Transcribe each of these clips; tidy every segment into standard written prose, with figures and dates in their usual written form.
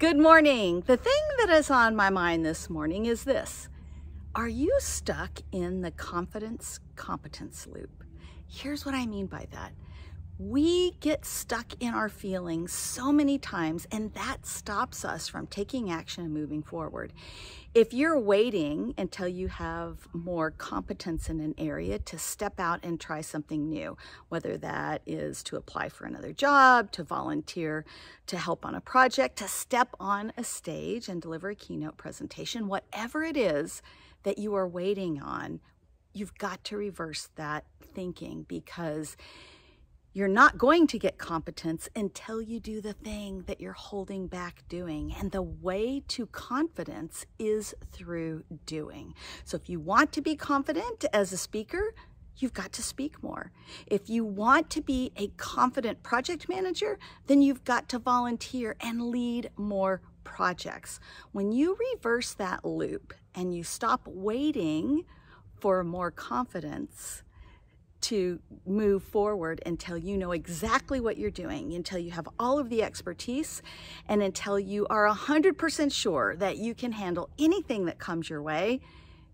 Good morning. The thing that is on my mind this morning is this. Are you stuck in the confidence-competence loop? Here's what I mean by that. We get stuck in our feelings so many times, and that stops us from taking action and moving forward. If you're waiting until you have more competence in an area to step out and try something new, whether that is to apply for another job, to volunteer, to help on a project, to step on a stage and deliver a keynote presentation, whatever it is that you are waiting on, you've got to reverse that thinking, because you're not going to get competence until you do the thing that you're holding back doing. And the way to confidence is through doing. So if you want to be confident as a speaker, you've got to speak more. If you want to be a confident project manager, then you've got to volunteer and lead more projects. When you reverse that loop and you stop waiting for more confidence to move forward until you know exactly what you're doing, until you have all of the expertise, and until you are 100% sure that you can handle anything that comes your way,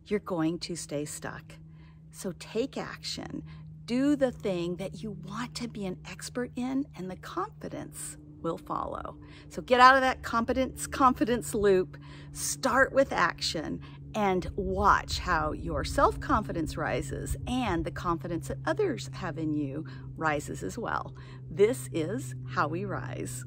you're going to stay stuck. So take action. Do the thing that you want to be an expert in, and the confidence will follow. So get out of that confidence loop, start with action, and watch how your self-confidence rises and the confidence that others have in you rises as well. This is How We Rise.